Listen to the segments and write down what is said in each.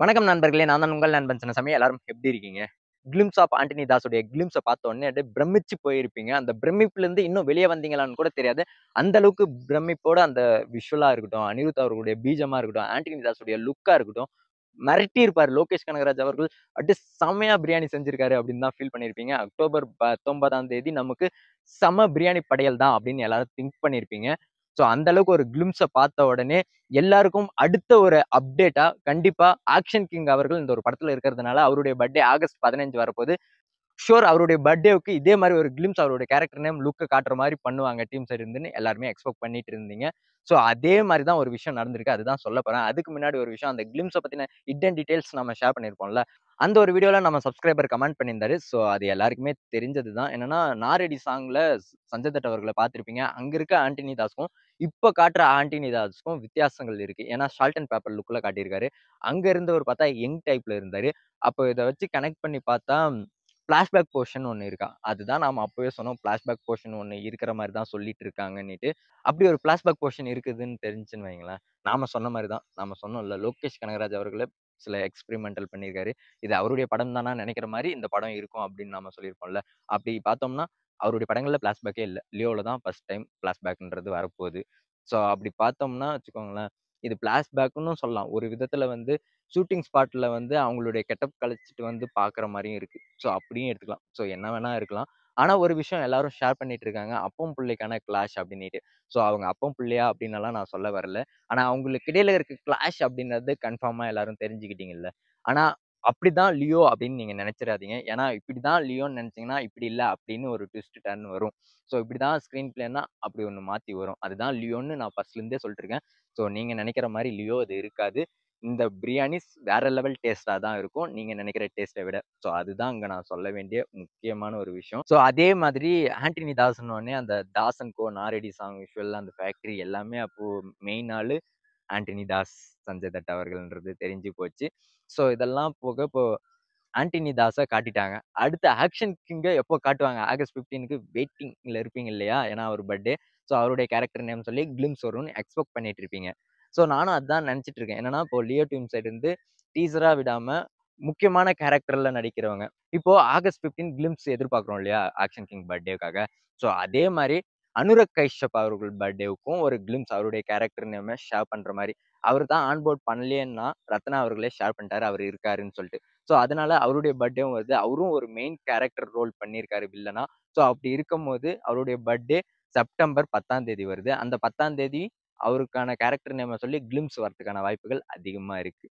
வணக்கம் நண்பர்களே, நான் தான் உங்கள் நண்பன் சின்னசாமி. எல்லாரும் எப்படி இருக்கீங்க? கிளிம்ஸ் ஆஃப் ஆண்டனி தாஸுடைய கிளிம்ஸை பார்த்த உடனே அப்படியே பிரமிச்சு போயிருப்பீங்க. அந்த பிரமிப்புலேருந்து இன்னும் வெளியே வந்தீங்களான்னு கூட தெரியாது. அந்த அளவுக்கு பிரமிப்போட அந்த விஷுவலாக இருக்கட்டும், அனிருத் அவர்களுடைய பீஜமாக இருக்கட்டும், ஆண்டனி தாஸுடைய லுக்காக இருக்கட்டும், மிரட்டி இருப்பார் லோகேஷ் கனகராஜ் அவர்கள். அப்படியே செம்மையா பிரியாணி செஞ்சிருக்காரு அப்படின்னு தான் ஃபீல் பண்ணியிருப்பீங்க. அக்டோபர் 19ஆம் தேதி நமக்கு செம பிரியாணி படையல் தான் அப்படின்னு எல்லாரும் திங்க் பண்ணியிருப்பீங்க. ஸோ அந்த அளவுக்கு ஒரு கிளிம்ஸை பார்த்த உடனே எல்லாருக்கும் அடுத்த ஒரு அப்டேட்டா கண்டிப்பா ஆக்ஷன் கிங் அவர்கள் இந்த ஒரு படத்துல இருக்கிறதுனால அவருடைய பர்த்டே ஆகஸ்ட் 15 வரப்போது. ஷோர் அவருடைய பர்த்டேவுக்கு இதே மாதிரி ஒரு கிளிம்ஸ் அவருடைய கேரக்டர் நேம் லுக்கை காட்டுற மாதிரி பண்ணுவாங்க டீம் சைடு இருந்துன்னு எல்லாருமே எக்ஸ்பெக்ட் பண்ணிட்டு இருந்தீங்க. ஸோ அதே மாதிரி தான் ஒரு விஷயம் நடந்திருக்கு, அதுதான் சொல்ல போறேன். அதுக்கு முன்னாடி ஒரு விஷயம், அந்த கிளிம்ஸை பத்தின ஹிடன் டீடைல்ஸ் நம்ம ஷேர் பண்ணியிருப்போம்ல, அந்த ஒரு வீடியோவில் நம்ம சப்ஸ்கிரைபர் கமெண்ட் பண்ணியிருந்தாரு. ஸோ அது எல்லாருக்குமே தெரிஞ்சது தான். என்னன்னா, நாரடி சாங்ல சஞ்சய் தட் அவர்களை பார்த்துருப்பீங்க. அங்கே இருக்க ஆண்டனி தாஸ்க்கும் இப்போ காட்டுற ஆண்டனி தாஸ்க்கும் வித்தியாசங்கள் இருக்கு. ஏன்னா சால்ட் அண்ட் பேப்பர் லுக்கில் காட்டியிருக்காரு, அங்கே இருந்தவர் பார்த்தா யங் டைப்ல இருந்தாரு. அப்போ இதை வச்சு கனெக்ட் பண்ணி பார்த்தா ஃப்ளாஷ்பேக் போர்ஷன் ஒன்று இருக்கா, அதுதான் நாம் அப்போவே சொன்னோம், ஃப்ளாஷ்பேக் போர்ஷன் ஒன்று இருக்கிற மாதிரி தான் சொல்லிட்டு இருக்காங்கன்னுட்டு. அப்படி ஒரு ஃப்ளாஷ்பேக் போர்ஷன் இருக்குதுன்னு தெரிஞ்சுன்னு வைங்களேன், நாம் சொன்ன மாதிரி தான். நாம் சொன்னோம்ல, லோகேஷ் கனகராஜ் அவர்களே சில எக்ஸ்பெரிமெண்டல் பண்ணியிருக்காரு, இது அவருடைய படம் தானா நினைக்கிற மாதிரி இந்த படம் இருக்கும் அப்படின்னு நாம் சொல்லியிருப்போம்ல. அப்படி பார்த்தோம்னா அவருடைய படங்களில் ஃப்ளாஷ்பேக்கே இல்லை, லியோவில் தான் ஃபர்ஸ்ட் டைம் ஃப்ளாஷ்பேக்ன்றது வரப்போகுது. ஸோ அப்படி பார்த்தோம்னா வச்சுக்கோங்களேன், இது ஃப்ளாஷ்பேக்குன்னு சொல்லலாம். ஒரு விதத்தில் வந்து ஷூட்டிங் ஸ்பாட்டில் வந்து அவங்களுடைய கெட்டப் கழிச்சிட்டு வந்து பார்க்குற மாதிரியும் இருக்குது. ஸோ அப்படியும் எடுத்துக்கலாம். ஸோ என்ன வேணா இருக்கலாம். ஆனால் ஒரு விஷயம் எல்லாரும் ஷேர் பண்ணிட்டு இருக்காங்க, அப்பம் பிள்ளைக்கான கிளாஷ் அப்படின்ட்டு. ஸோ அவங்க அப்பம் பிள்ளையா அப்படின்னாலாம் நான் சொல்ல வரல, ஆனால் அவங்களுக்கு இடையில இருக்க கிளாஷ் அப்படின்றது கன்ஃபார்மாக எல்லாரும் தெரிஞ்சுக்கிட்டீங்கல்ல. ஆனால் அப்படி தான் லியோ அப்படின்னு நீங்கள் நினச்சிடாதீங்க. ஏன்னா இப்படி தான் லியோன்னு நினச்சிங்கன்னா இப்படி இல்லை அப்படின்னு ஒரு ட்விஸ்ட் டர்ன் வரும். ஸோ இப்படி தான் ஸ்க்ரீன் பிளேன்னா அப்படி ஒன்று மாற்றி வரும். அதுதான் லியோன்னு நான் ஃபர்ஸ்ட்லேருந்தே சொல்லிட்டுருக்கேன். ஸோ நீங்கள் நினைக்கிற மாதிரி லியோ அது இருக்காது. இந்த பிரியாணி வேற லெவல் டேஸ்டாக தான் இருக்கும், நீங்கள் நினைக்கிற டேஸ்ட்டை விட. ஸோ அதுதான் இங்கே நான் சொல்ல வேண்டிய முக்கியமான ஒரு விஷயம். ஸோ அதே மாதிரி ஆண்டனி தாஸ்னோடனே அந்த தாசன் கோ நாரடி சாங் விஷுவல் அந்த ஃபேக்ட்ரி எல்லாமே அப்போது மெயின் ஆள் ஆண்டனி தாஸ் சஞ்சய் தட் அவர்கள்ன்றது தெரிஞ்சு போச்சு. ஸோ இதெல்லாம் போக இப்போ ஆண்டனி தாஸை காட்டிட்டாங்க. அடுத்த ஆக்ஷன் கிங்கை எப்போ காட்டுவாங்க? ஆகஸ்ட் 15க்கு வெயிட்டிங்கில் இருப்பீங்க இல்லையா? ஏன்னா அவர் பர்த்டே. ஸோ அவருடைய கேரக்டர் நேம் சொல்லி கிளிம்ஸ் வரும்னு எக்ஸ்பெக்ட் பண்ணிட்டு இருப்பீங்க. ஸோ நானும் அதுதான் நினச்சிட்டு இருக்கேன். என்னன்னா, இப்போ லியோ டீம் சைடு இருந்து டீசராக விடாமல் முக்கியமான கேரக்டரில் நடிக்கிறவங்க. இப்போது ஆகஸ்ட் 15 கிளிம்ஸ் எதிர்பார்க்குறோம் இல்லையா ஆக்ஷன் கிங் பர்த்டேக்காக? ஸோ அதே மாதிரி அனுராக் கஷ்யப் அவர்கள் பர்த்டேவுக்கும் ஒரு கிளிம்ஸ் அவருடைய கேரக்டர் நேம் ஷேர் பண்ணுற மாதிரி. அவர் தான் ஆன்போர்ட் பண்ணலையேன்னா ரத்னா அவர்களே ஷேர் பண்ணிட்டாரு அவர் இருக்காருன்னு சொல்லிட்டு. ஸோ அதனால அவருடைய பர்த்டேவும் வருது, அவரும் ஒரு மெயின் கேரக்டர் ரோல் பண்ணியிருக்காரு வில்லனா. ஸோ அப்படி இருக்கும் போது அவருடைய பர்த்டே செப்டம்பர் 10ஆம் தேதி வருது. அந்த 10ஆம் தேதி அவருக்கான கேரக்டர் நேமை சொல்லி கிளிம்ஸ் வரதுக்கான வாய்ப்புகள் அதிகமாக இருக்குது.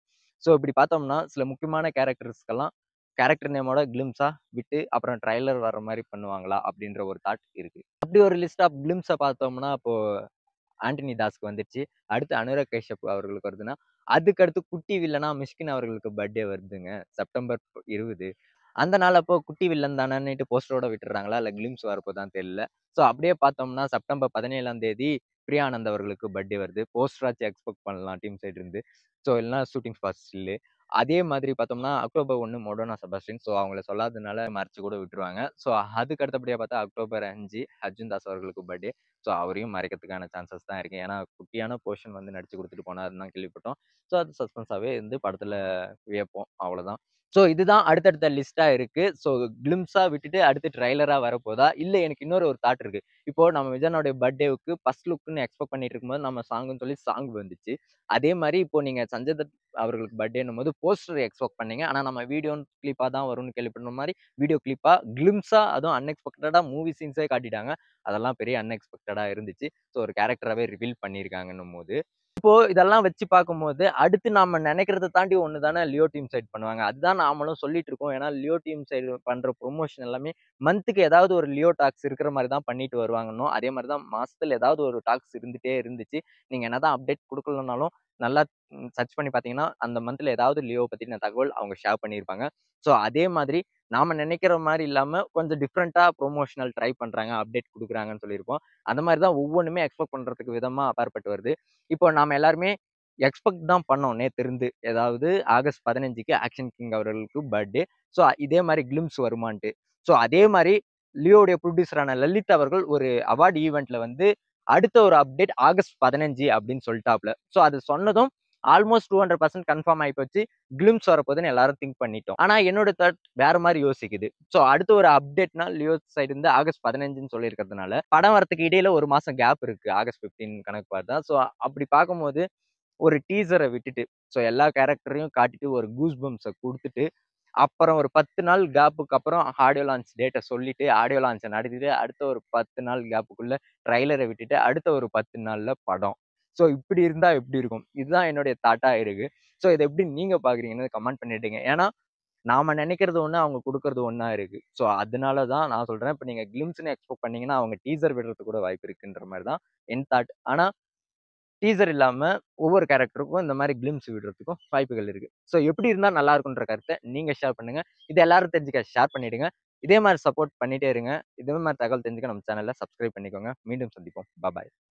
ஸோ இப்படி பார்த்தோம்னா சில முக்கியமான கேரக்டர்ஸ்க்கெல்லாம் கேரக்டர் நேமோட கிளிம்ஸாக விட்டு அப்புறம் ட்ரைலர் வர்ற மாதிரி பண்ணுவாங்களா அப்படின்ற ஒரு தாட் இருக்குது. அப்படி ஒரு லிஸ்ட் ஆஃப் கிளிம்ஸை பார்த்தோம்னா இப்போது ஆண்டனி தாஸ்க்கு வந்துடுச்சு, அடுத்து அனுராக் கஷ்யப் அவர்களுக்கு வருதுன்னா, அதுக்கடுத்து குட்டி வில்லனா மிஸ்கின் அவர்களுக்கு பர்த்டே வருதுங்க செப்டம்பர் 20. அந்த நாள் அப்போ குட்டி வில்லன் தானேன்னுட்டு போஸ்டரோட விட்டுறாங்களா இல்லை கிளிம்ஸ் வரப்போதான் தெரியல. ஸோ அப்படியே பார்த்தோம்னா செப்டம்பர் 17ஆம் தேதி பிரியானந்த் அவர்களுக்கு பர்த்டே வருது, போஸ்டராச்சு எக்ஸ்பெக்ட் பண்ணலாம் டீம் சைடு இருந்து. ஸோ இல்லைனா ஷூட்டிங் ஸ்பாட்ஸ்டில். அதே மாதிரி பார்த்தோம்னா அக்டோபர் 1 மொடோனா செபாஸ்டின். ஸோ அவங்கள சொல்லாததுனால மறைச்சு கூட விட்டுருவாங்க. ஸோ அதுக்கு அடுத்தபடியாக பார்த்தா அக்டோபர் 5 அர்ஜுன் தாஸ் அவர்களுக்கு பர்த்டே. ஸோ அவரையும் மறைக்கிறதுக்கான சான்சஸ் தான் இருக்குது. ஏன்னா குட்டியான போர்ஷன் வந்து நடிச்சு கொடுத்துட்டு போனாருன்னு தான் கேள்விப்பட்டோம். ஸோ அது சஸ்பென்ஸாகவே இருந்து படத்தில் வியப்போம், அவ்வளோதான். ஸோ இதுதான் அடுத்தடுத்த லிஸ்ட்டாக இருக்குது. ஸோ கிளிம்ஸாக விட்டுட்டு அடுத்து ட்ரைலராக வரப்போதா? இல்லை, எனக்கு இன்னொரு ஒரு தாட் இருக்குது. இப்போது நம்ம விஜயனுடைய பர்த்டேவுக்கு ஃபர்ஸ்ட் லுக்குன்னு எக்ஸ்பெக்ட் பண்ணிட்டு இருக்கும்போது நம்ம சாங்குன்னு சொல்லி சாங் வந்துச்சு. அதே மாதிரி இப்போது நீங்கள் சஞ்சய் தட் அவர்களுக்கு பர்த்டேன்னும் போது போஸ்டர் எக்ஸ்பெக்ட் பண்ணீங்க. ஆனால் நம்ம வீடியோன்னு கிளிப்பாக தான் வரும்னு கேள்விப்படுற மாதிரி வீடியோ கிளிப்பாக கிளிம்ஸாக, அதுவும் அன்எக்ஸ்பெக்டடாக மூவி சீன்ஸே காட்டிட்டாங்க. அதெல்லாம் பெரிய அன்எக்ஸ்பெக்டடாக இருந்துச்சு. ஸோ ஒரு கேரக்டராகவே ரிவீல் பண்ணியிருக்காங்கன்னும் போது இப்போது இதெல்லாம் வச்சு பார்க்கும்போது அடுத்து நாம் நினைக்கிறத தாண்டி ஒன்று தானே லியோ டீம் சைட் பண்ணுவாங்க, அதுதான் நாமளும் சொல்லிட்டு இருக்கோம். ஏன்னா லியோ டீம் சைடு பண்ணுற ப்ரொமோஷன் எல்லாமே மந்த்துக்கு ஏதாவது ஒரு லியோ டாக்ஸ் இருக்கிற மாதிரி தான் பண்ணிட்டு வருவாங்கன்னு. அதே மாதிரி தான் மாதத்தில் ஏதாவது ஒரு டாக்ஸ் இருந்துகிட்டே இருந்துச்சு. நீங்கள் என்ன தான் அப்டேட் கொடுக்கலனாலும் நல்லா சர்ச் பண்ணி பார்த்தீங்கன்னா அந்த மந்தில் ஏதாவது லியோ பற்றின தகவல் அவங்க ஷேர் பண்ணியிருப்பாங்க. ஸோ அதே மாதிரி நாம் நினைக்கிற மாதிரி இல்லாமல் கொஞ்சம் டிஃப்ரெண்ட்டாக ப்ரொமோஷனல் ட்ரை பண்ணுறாங்க, அப்டேட் கொடுக்குறாங்கன்னு சொல்லியிருப்போம். அந்த மாதிரி தான் ஒவ்வொன்றுமே எக்ஸ்பெக்ட் பண்ணுறதுக்கு விதமாக அப்பாற்பட்டு வருது. இப்போ நாம் எல்லாருமே எக்ஸ்பெக்ட் தான் பண்ணோம் நேற்றிருந்து, ஏதாவது ஆகஸ்ட் 15க்கு ஆக்ஷன் கிங் அவர்களுக்கு பர்த்டே. ஸோ இதே மாதிரி கிளிம்ஸ் வருமான்ட்டு. ஸோ அதே மாதிரி லியோடைய ப்ரொடியூசரான லலித் அவர்கள் ஒரு அவார்டு ஈவெண்ட்டில் வந்து அடுத்த ஒரு அப்டேட் ஆகஸ்ட் 15 அப்படின்னு சொல்லிட்டாப்ல. ஸோ அது சொன்னதும் almost 200% confirm ஆயிப்போச்சு கிளிம்ஸ் வரப்போதுன்னு எல்லாரும் திங்க் பண்ணிட்டோம். ஆனா என்னோட தாட் வேற மாதிரி யோசிக்குது. சோ அடுத்து ஒரு அப்டேட்னா லியோ சைடு இருந்து ஆகஸ்ட் 15ன்னு சொல்லியிருக்கிறதுனால படம் வரத்துக்கு இடையில ஒரு மாசம் கேப் இருக்கு. ஆகஸ்ட் 15 கணக்கு பார்த்தா சோ அப்படி பார்க்கும்போது ஒரு டீசரை விட்டுட்டு ஸோ எல்லா கேரக்டரையும் காட்டிட்டு ஒரு கூஸ் பம்ப்ஸை கொடுத்துட்டு அப்புறம் ஒரு 10 நாள் கேப்புக்கு அப்புறம் ஆடியோ லான்ச் டேட்டை சொல்லிட்டு ஆடியோ லான்ச்சை நடத்திட்டு அடுத்த ஒரு 10 நாள் கேப்புக்குள்ள ட்ரைலரை விட்டுட்டு அடுத்த ஒரு 10 நாளில் படம். ஸோ இப்படி இருந்தால் எப்படி இருக்கும்? இதுதான் என்னுடைய தாட்டாக இருக்கு. ஸோ இதை எப்படி நீங்கள் பார்க்குறீங்கன்னு கமெண்ட் பண்ணிட்டுங்க. ஏன்னா நாம் நினைக்கிறது ஒன்று, அவங்க கொடுக்கறது ஒன்றா இருக்குது. ஸோ அதனால தான் நான் சொல்கிறேன், இப்போ நீங்கள் கிளிம்ஸ்ன்னு எக்ஸ்பெக்ட் பண்ணிங்கன்னா அவங்க டீசர் விடுறதுக்கு கூட வாய்ப்பு இருக்குன்ற மாதிரி தான் என் தாட். ஆனால் டீசர் இல்லாமல் ஒவ்வொரு கேரக்டருக்கும் இந்த மாதிரி கிளிம்ஸ் விடுறதுக்கும் வாய்ப்புகள் இருக்குது. ஸோ எப்படி இருந்தால் நல்லா இருக்குன்ற கருத்தை நீங்கள் ஷேர் பண்ணுங்கள். இது எல்லாரும் தெரிஞ்சுக்க ஷேர் பண்ணிவிடுங்க. இதே மாதிரி சப்போர்ட் பண்ணிகிட்டே இருங்க. இதே மாதிரி தகவல் தெரிஞ்சுக்க நம்ம சேனலில் சப்ஸ்கிரைப் பண்ணிக்கோங்க. மீண்டும் சந்திப்போம். பாய்.